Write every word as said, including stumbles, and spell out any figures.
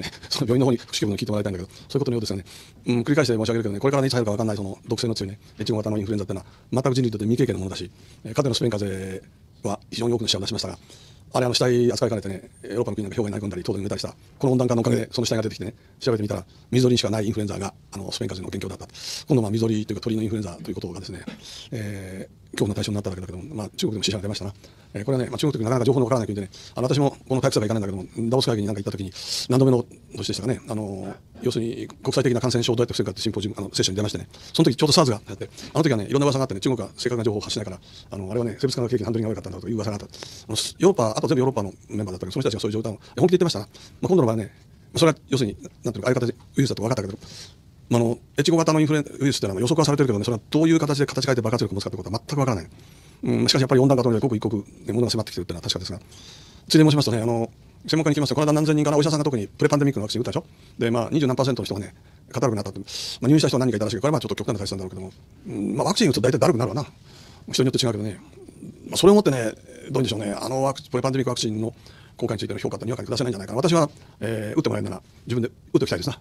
ね、その病院の方に不思議分に聞いてもらいたいんだけど、そういうことのようですよね。うん、繰り返して申し上げるけどね、これからね、いつ入るか分かんないその毒性の強いね、エイチご型のインフルエンザってのは、全く人類にとって未経験のものだし、えー、かつてのスペイン風邪は非常に多くの死者を出しましたが、あれあの死体扱いかねてね、ヨーロッパの国なんか氷河に投げ込んだり、凍土に埋めたりした、この温暖化のおかげでその死体が出てきてね、調べてみたら、水鳥にしかないインフルエンザがあのスペイン風邪の元凶だった。今度は水鳥というか鳥のインフルエンザということがですね、えー恐怖の対象になったわけだけども、まあ、中国でも死者が出ましたな、えー、これはね、まあ、中国というなかなか情報のわからない国でね、あの私もこの体育祭は行かないんだけども、ダボス会議に何か行ったときに、何度目の年でしたかね、あの要するに国際的な感染症をどうやって防ぐかってシンポジウム、あのセッションに出ましてね、その時ちょうど SARS がやって、あの時はね、いろんな噂があってね、中国は正確な情報を発しないから、あのあれはね、生物科学兵器のハンドリングが悪かったんだという噂があった、あのヨーロッパ、あと全部ヨーロッパのメンバーだったけど、その人たちがそういう状態を本気で言ってましたな、まあ、今度の場合ね、それは要するに、なんていうか、ああいう形でウイルスだと分かったけど、あのエイチご型のインフルエンウイルスってのは予測はされてるけどね、それはどういう形で形変えて爆発力を持つかということは全くわからない、うん、しかしやっぱり温暖化というのは刻一刻物が迫ってきてるというのは確かですが、ついで申しますとね、あの専門家に聞きますと、この間何千人かなお医者さんが特にプレパンデミックのワクチン打ったでしょ、で、まあ、にじゅうなんパーセントの人がね、肩悪くなったって、まあ、入院した人は何人かいたらしいけど、これはまあちょっと極端な対策なんだろうけども、うんまあ、ワクチン打つと大体だるくなるわな、人によって違うけどね、まあ、それをもってね、どうでしょうね、あのワクプレパンデミックワクチンの効果についての評価ってにわかに下せないんじゃないかな、私は、えー、打ってもらえるなら、自分で打っておきたいですな。